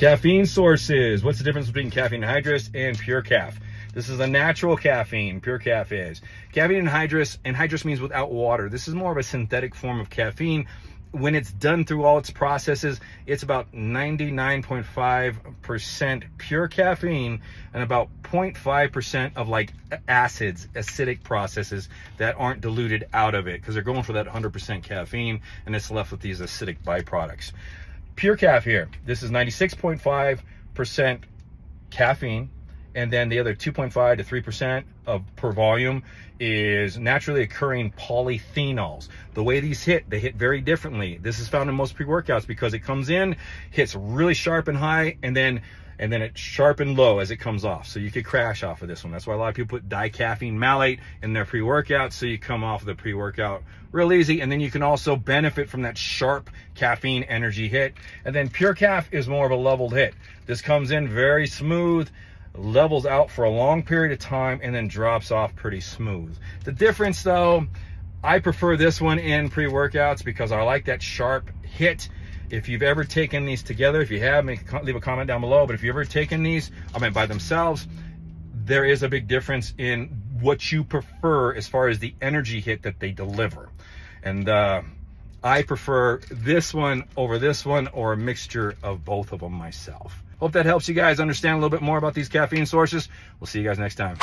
Caffeine sources. What's the difference between caffeine anhydrous and PurCaf? This is a natural caffeine, PurCaf is. Caffeine anhydrous, anhydrous means without water. This is more of a synthetic form of caffeine. When it's done through all its processes, it's about 99.5% pure caffeine and about 0.5% of like acids, acidic processes that aren't diluted out of it because they're going for that 100% caffeine and it's left with these acidic byproducts. PurCaf here, this is 96.5% caffeine, and then the other 2.5 to 3% per volume is naturally occurring polyphenols. The way these hit, they hit very differently. This is found in most pre-workouts because it comes in, hits really sharp and high, and then it's sharp and low as it comes off. So you could crash off of this one. That's why a lot of people put di-caffeine malate in their pre-workout, so you come off of the pre-workout real easy. And then you can also benefit from that sharp caffeine energy hit. And then PurCaf is more of a leveled hit. This comes in very smooth, levels out for a long period of time, and then drops off pretty smooth. The difference though, I prefer this one in pre-workouts because I like that sharp hit. If you've ever taken these together, if you have, leave a comment down below, but if you've ever taken these, I mean by themselves, there is a big difference in what you prefer as far as the energy hit that they deliver. And I prefer this one over this one, or a mixture of both of them myself. Hope that helps you guys understand a little bit more about these caffeine sources. We'll see you guys next time.